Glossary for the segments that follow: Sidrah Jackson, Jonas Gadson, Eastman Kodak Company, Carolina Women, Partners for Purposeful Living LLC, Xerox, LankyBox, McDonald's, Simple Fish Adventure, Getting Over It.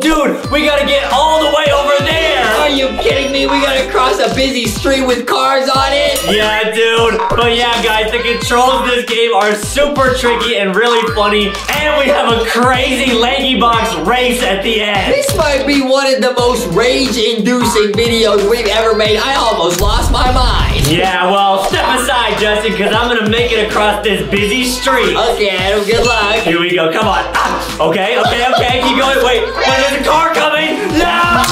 Oh, dude, we gotta get all the way over there. Are you kidding me? We gotta cross a busy street with cars on it? Yeah, dude. But yeah, guys, the controls of this game are super tricky and really funny. And we have a crazy LankyBox race at the end. This might be one of the most rage-inducing videos we've ever made. I almost lost my mind. Yeah, well, step aside, Justin, because I'm gonna make it across this busy street. Okay, Adam, good luck. Here we go. Come on. Ah, okay, okay, okay. Keep going. Wait, there's a car coming. No!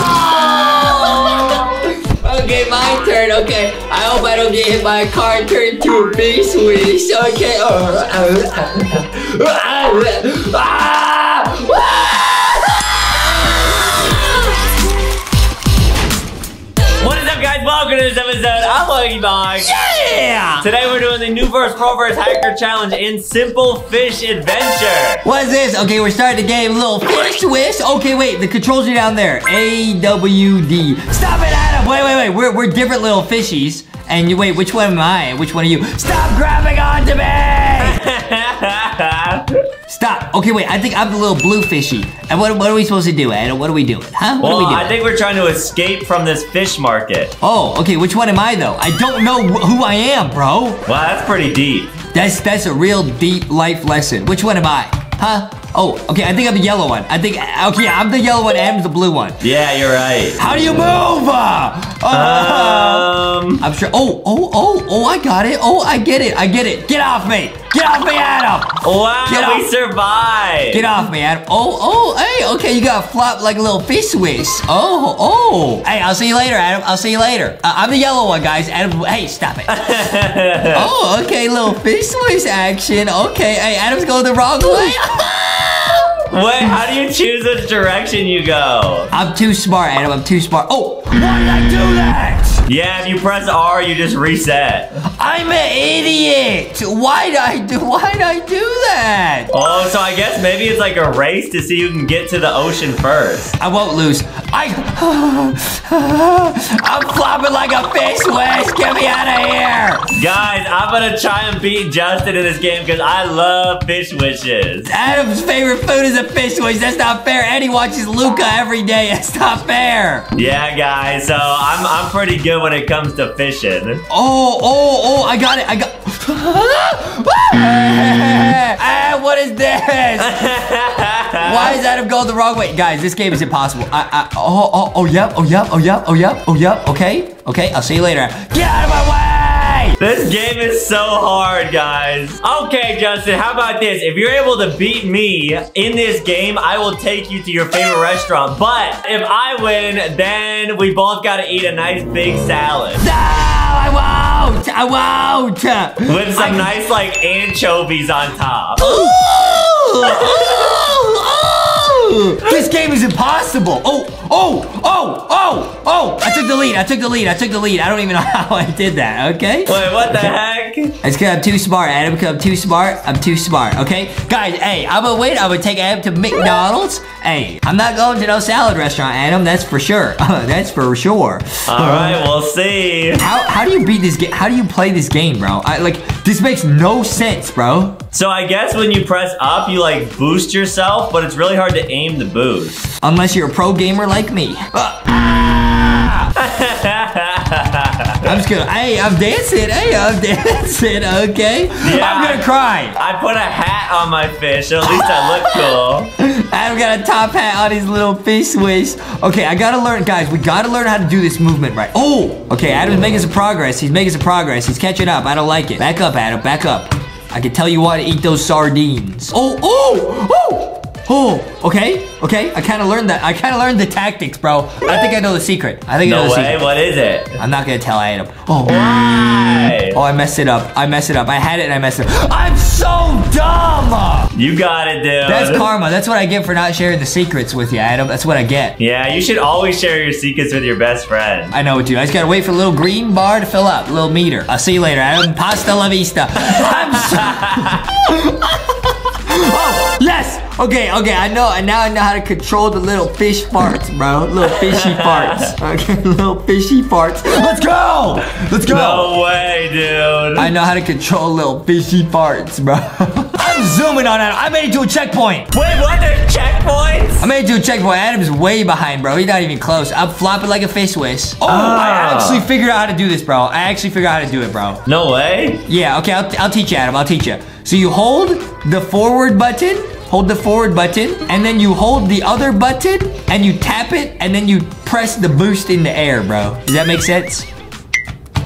Okay, my turn. Okay, I hope I don't get hit by a car and turn into a big swish. Okay. What is up, guys? Welcome to this episode. I'm LankyBox. Yeah! Today we're doing the new versus pro versus hacker challenge in Simple Fish Adventure. What is this? Okay, we're starting the game. Little fish twist. Okay, wait. The controls are down there. A-W-D. Stop it, Adam. Wait. We're different little fishies. And you, wait, which one am I? Which one are you? Stop grabbing onto me! Stop. Okay, wait. I think I'm the little blue fishy. And what are we supposed to do, Adam? What are we doing? Huh? What are we doing? I think we're trying to escape from this fish market. Oh, okay. Which one am I, though? I don't know who I am, bro. Wow, that's pretty deep. That's a real deep life lesson. Which one am I? Huh? Oh, okay. I think I'm the yellow one. Okay, I'm the yellow one. Adam's the blue one. Yeah, you're right. How do you move? I'm sure. Oh, I got it. Oh, I get it. Get off me. Get off me, Adam. Wow, we survived. Get off me, Adam. Hey, okay. You got flopped like a little fish swish. Hey, I'll see you later, Adam. I'll see you later. I'm the yellow one, guys. Adam, hey, stop it. Oh, okay. Little fish swish action. Okay. Hey, Adam's going the wrong way. Wait, how do you choose which direction you go? I'm too smart, Adam. I'm too smart. Oh, why did I do that? Yeah, if you press R, you just reset. I'm an idiot. Why'd I do that? Oh, so I guess maybe it's like a race to see who can get to the ocean first. I won't lose. I'm flopping like a fish wish. Get me out of here. Guys, I'm going to try and beat Justin in this game because I love fish wishes. Adam's favorite food is a fish wish. That's not fair. And he watches Luca every day. That's not fair. Yeah, guys. So I'm pretty good when it comes to fishing. Oh, I got it. What is this? Why is Adam going the wrong way? Guys, this game is impossible. Yep. Okay, I'll see you later. Get out of my way! This game is so hard, guys. Okay, Justin, how about this? If you're able to beat me in this game, I will take you to your favorite restaurant. But if I win, then we both gotta eat a nice big salad. No, I won't. With some nice, like, anchovies on top. This game is impossible. Oh. I took the lead. I don't even know how I did that, okay? Wait, what the heck? It's because I'm too smart, Adam. I'm too smart, okay? Guys, hey, I'm gonna win. I'm gonna take Adam to McDonald's. Hey, I'm not going to no salad restaurant, Adam. That's for sure. That's for sure. All right, we'll see. How do you beat this game? How do you play this game, bro? This makes no sense, bro. So I guess when you press up, you like boost yourself, but it's really hard to aim the boost. Unless you're a pro gamer like me. I'm just gonna, hey, I'm dancing, okay? Yeah, I'm gonna cry. I put a hat on my fish, so at least I look cool. Adam got a top hat on his little fish waist. Okay, I gotta learn, guys, we gotta learn how to do this movement right. Oh, okay, Adam's making some progress. He's catching up, I don't like it. Back up, Adam, back up. I can tell you why to eat those sardines. Okay. I kind of learned the tactics, bro. I think I know the secret. No way. What is it? I'm not going to tell Adam. Why? Oh, I messed it up. I had it and I messed it up. I'm so dumb. You got it, dude. That's karma. That's what I get for not sharing the secrets with you, Adam. That's what I get. Yeah, you should always share your secrets with your best friend. I know, dude. I just got to wait for a little green bar to fill up, a little meter. I'll see you later, Adam. Pasta la vista. Oh, yes. Okay, I know, and now I know how to control the little fish farts, bro. Little fishy farts. Okay, little fishy farts. Let's go! No way, dude. mode. I know how to control little fishy farts, bro. I'm zooming on Adam. I made it to a checkpoint. Wait, what? There's checkpoints? I made it to a checkpoint. Adam's way behind, bro. He's not even close. I'm flopping like a fish whisk. Oh, I actually figured out how to do this, bro. I actually figured out how to do it, bro. No way. Yeah, okay, I'll teach you, Adam. I'll teach you. So you hold the forward button, and then you hold the other button, and you tap it, and then you press the boost in the air, bro. Does that make sense?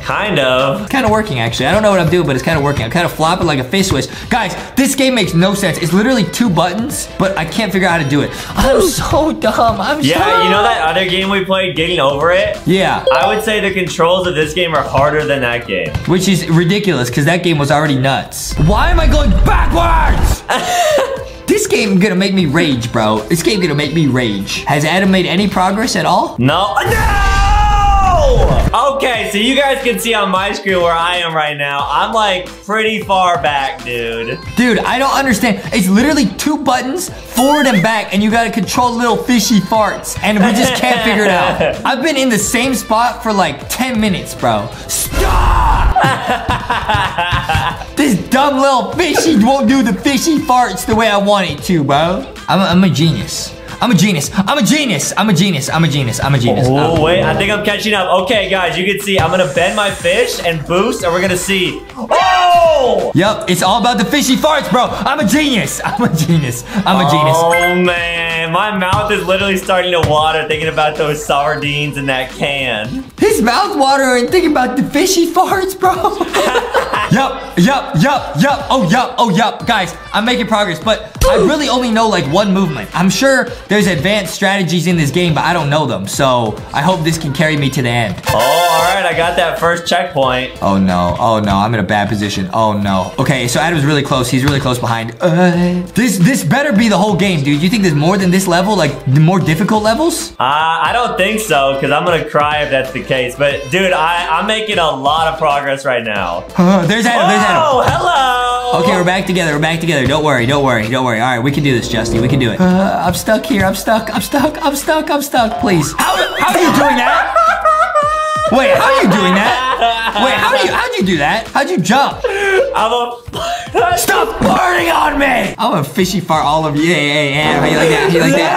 Kind of. It's kind of working, actually. I don't know what I'm doing, but it's kind of working. I'm kind of flopping like a fish whisk. Guys, this game makes no sense. It's literally two buttons, but I can't figure out how to do it. I'm so dumb. Yeah, you know that other game we played, Getting Over It? Yeah. I would say the controls of this game are harder than that game. Which is ridiculous, because that game was already nuts. Why am I going backwards? This game gonna make me rage, bro. This game gonna make me rage. Has Adam made any progress at all? No. No! Okay, so you guys can see on my screen where I am right now. I'm like pretty far back, dude. Dude, I don't understand. It's literally two buttons, forward and back, and you gotta control little fishy farts, and we just can't figure it out. I've been in the same spot for like 10 minutes, bro. Stop! This dumb little fishy won't do the fishy farts the way I want it to, bro. I'm a genius. I'm a genius. Oh, wait, I think I'm catching up. Okay, guys, you can see I'm gonna bend my fish and boost, and we're gonna see. Oh! Yep, it's all about the fishy farts, bro. I'm a genius. Oh, man, my mouth is literally starting to water thinking about those sardines in that can. His mouth watering thinking about the fishy farts, bro. Yup. Oh, yup. Guys, I'm making progress, but I really only know like one movement. I'm sure there's advanced strategies in this game, but I don't know them. So I hope this can carry me to the end. Oh, all right. I got that first checkpoint. Oh, no. Oh, no. I'm in a bad position. Oh, no. Okay, so Adam's really close. He's really close behind. This better be the whole game, dude. You think there's more than this level? Like, more difficult levels? I don't think so, because I'm going to cry if that's the case. But, dude, I'm making a lot of progress right now. There's Adam. Oh, hello. Okay, we're back together. Don't worry. All right, we can do this, Justin. We can do it. I'm stuck here. I'm stuck. Please. How are you doing that? Wait, how are you doing that? Wait, how'd you do that? How'd you jump? Stop farting on me! I'm a fishy fart all of you. Yeah. You like that?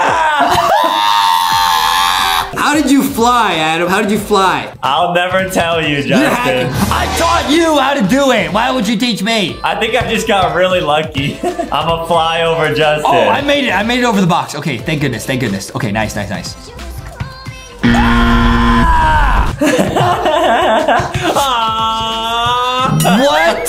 How did you fly, Adam? How did you fly? I'll never tell you, Justin. I taught you how to do it. Why would you teach me? I think I just got really lucky. I'm a fly over Justin. Oh, I made it. I made it over the box. Okay, thank goodness. Okay, nice. What?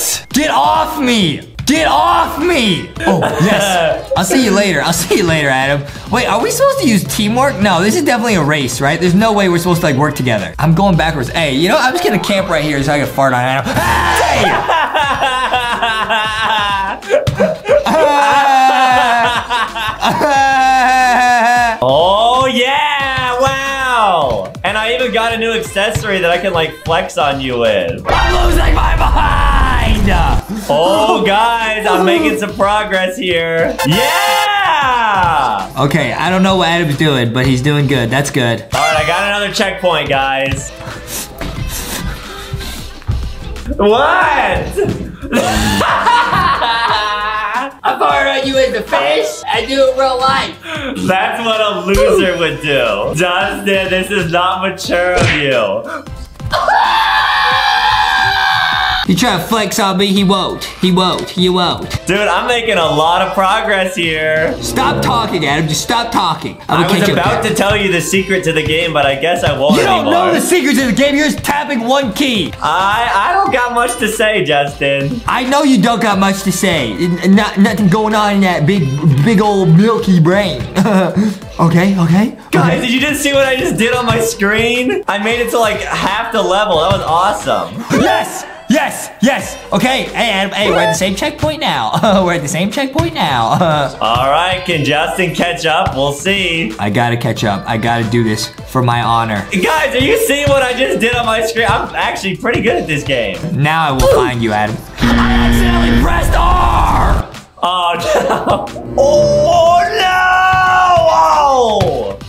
Get off me! Oh, yes. I'll see you later, Adam. Wait, are we supposed to use teamwork? No, this is definitely a race, right? There's no way we're supposed to, like, work together. I'm going backwards. Hey, you know, I'm just gonna camp right here so I can fart on Adam. Hey! Oh, yeah! Wow! And I even got a new accessory that I can, like, flex on you with. I'm losing my mind! Oh, guys, I'm making some progress here. Yeah! Okay, I don't know what Adam's doing, but he's doing good. That's good. All right, I got another checkpoint, guys. What? I fart on you as a fish. I do it in real life. That's what a loser would do. Justin, this is not mature of you. You try to flex on me, he won't. Dude, I'm making a lot of progress here. Stop talking, Adam, just stop talking. I was about to tell you the secret to the game, but I guess I won't anymore. You don't know the secret to the game, you're just tapping one key. I don't got much to say, Justin. I know you don't got much to say. Nothing going on in that big old milky brain. Okay. Guys, did you just see what I just did on my screen? I made it to like half the level, that was awesome. Yes. Okay. Hey, Adam. Hey, we're at the same checkpoint now. All right. Can Justin catch up? We'll see. I gotta catch up. I gotta do this for my honor. Guys, are you seeing what I just did on my screen? I'm actually pretty good at this game. Now I will find you, Adam. I accidentally pressed R. Oh no.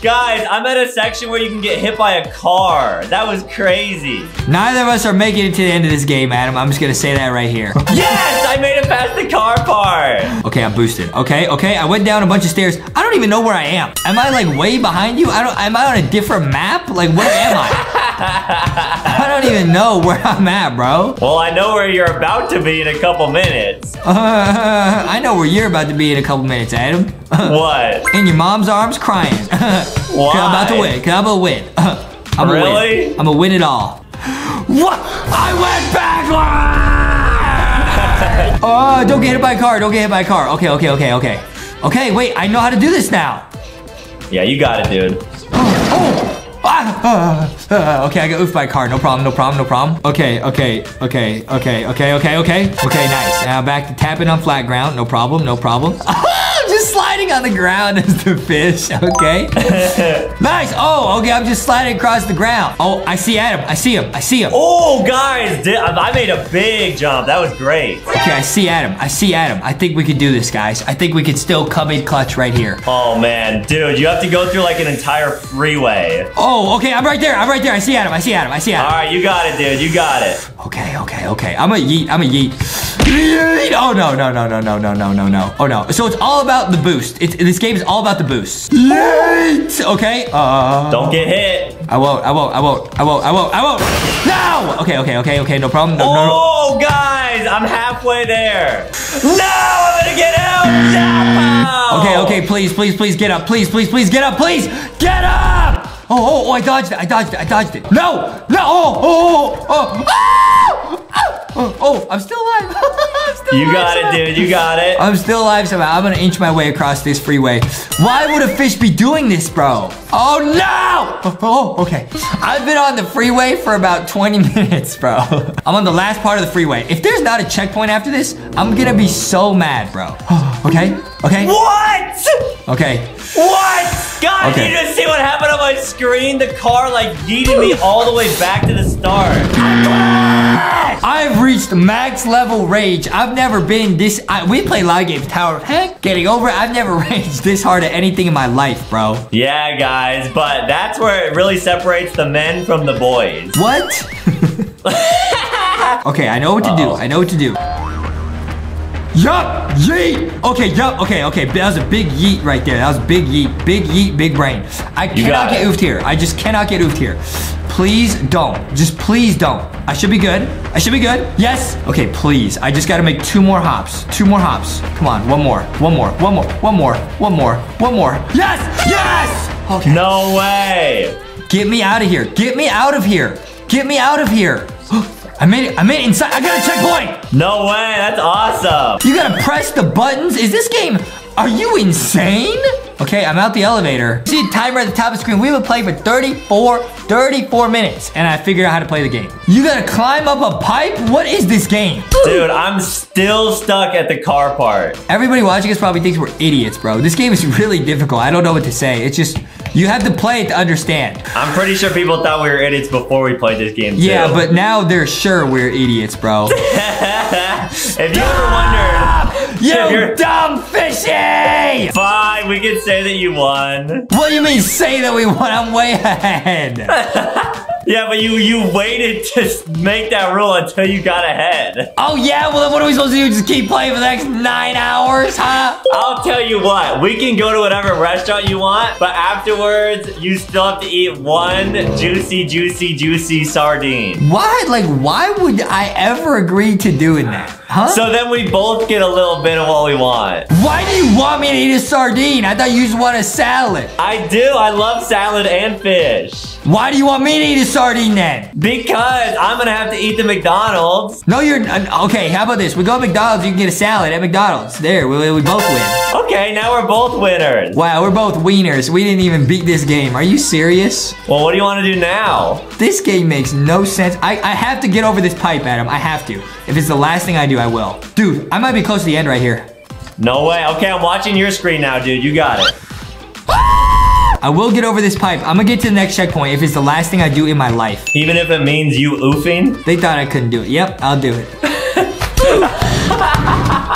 Guys, I'm at a section where you can get hit by a car. That was crazy. Neither of us are making it to the end of this game, Adam. I'm just gonna say that right here. Yes, I made it past the car part. Okay, I'm boosted. Okay, okay, I went down a bunch of stairs. I don't even know where I am. Am I like way behind you? Am I on a different map? Like, where am I? I don't even know where I'm at, bro. Well, I know where you're about to be in a couple minutes. I know where you're about to be in a couple minutes, Adam. What? In your mom's arms crying. Why? I'm about to win. I'm gonna win. I'm really? Win. I'm gonna win it all. What? I went backwards! Oh, don't get hit by a car. Don't get hit by a car. Okay, okay, okay, okay. Okay, wait. I know how to do this now. Yeah, you got it, dude. Oh. Okay, I got oofed by a car. No problem, no problem, no problem. Okay, okay, okay, okay, okay, okay, okay. Okay, nice. Now back to tapping on flat ground. No problem, no problem. Just sliding on the ground as the fish, okay? Nice, oh, okay, I'm just sliding across the ground. Oh, I see Adam, I see him, I see him. Oh, guys, I made a big jump. That was great. Okay, I see Adam, I see Adam. I think we could do this, guys. I think we could still come in clutch right here. Oh, man, dude, you have to go through like an entire freeway. Oh, okay, I'm right there, I'm right there. I see Adam, I see Adam, I see Adam. All right, you got it, dude, you got it. Okay, okay, okay, I'm a yeet, I'm a yeet. Yeet! Oh, no, no, no, no, no, no, no, no, no. Oh, no, so it's all about the boost. This game is all about the boost. Late. Okay. Don't get hit. I won't. I won't. I won't. I won't. I won't. I won't. No. Okay. Okay. Okay. Okay. No problem. No. Oh, no, no. Guys, I'm halfway there. No, I'm gonna get out. No. Okay. Okay. Please. Please. Please get up. Please. Please. Please get up. Please get up. Oh. Oh. Oh. I dodged it. I dodged it. I dodged it. No. No. Oh. Oh. Oh. Oh. Oh. Oh, oh, I'm still alive. I'm still alive. You got somehow. It, dude. You got it. I'm still alive somehow. I'm gonna inch my way across this freeway. Why would a fish be doing this, bro? Oh, no! Oh, okay. I've been on the freeway for about 20 minutes, bro. I'm on the last part of the freeway. If there's not a checkpoint after this, I'm gonna be so mad, bro. Okay, okay. What? Okay. What? God, okay. Did you just see what happened on my screen? The car, like, yeeted me all the way back to the start. I've reached max level rage. I've never been this. We play a lot of games, Tower of Heck, Getting Over It. I've never raged this hard at anything in my life, bro. Yeah, guys, but that's where it really separates the men from the boys. What? Okay, I know what to do. I know what to do. Yup, yeet. Okay, yup, okay, okay. That was a big yeet right there. That was big yeet. Big yeet, big brain. I cannot get oofed here. I just cannot get oofed here. Please don't. Just please don't. I should be good. I should be good. Yes. Okay, please. I just gotta make two more hops. Two more hops. Come on, one more. One more. One more. One more. One more. One more. Yes! Yes! Okay. No way. Get me out of here. Get me out of here. Get me out of here. I made it. I made it inside. I got a checkpoint. No way. That's awesome. You gotta press the buttons. Is this game... Are you insane? Okay, I'm out the elevator. See the timer at the top of the screen. We've been playing for 34 minutes, and I figured out how to play the game. You gotta climb up a pipe? What is this game? Dude, I'm still stuck at the car part. Everybody watching us probably thinks we're idiots, bro. This game is really difficult. I don't know what to say. It's just, you have to play it to understand. I'm pretty sure people thought we were idiots before we played this game, too. Yeah, but now they're sure we're idiots, bro. If you ever wondered... You dumb fishy! Fine, we can say that you won. What do you mean say that we won? I'm way ahead. Yeah, but you waited to make that rule until you got ahead. Oh, yeah? Well, then what are we supposed to do? Just keep playing for the next 9 hours, huh? I'll tell you what. We can go to whatever restaurant you want, but afterwards, you still have to eat one juicy, juicy, juicy sardine. Why? Like, why would I ever agree to doing that? Huh? So then we both get a little bit of what we want. Why do you want me to eat a sardine? I thought you just want a salad. I do. I love salad and fish. Why do you want me to eat a sardine then? Because I'm gonna have to eat the McDonald's. No, you're okay. How about this? We go to McDonald's. You can get a salad at McDonald's. There, we both win. Okay, now we're both winners. Wow, we're both wieners. We didn't even beat this game. Are you serious? Well, what do you want to do now? This game makes no sense. I have to get over this pipe, Adam. I have to. If it's the last thing I do, I will. Dude, I might be close to the end right here. No way. Okay, I'm watching your screen now, dude. You got it. I will get over this pipe. I'm gonna get to the next checkpoint if it's the last thing I do in my life. Even if it means you oofing? They thought I couldn't do it. Yep, I'll do it.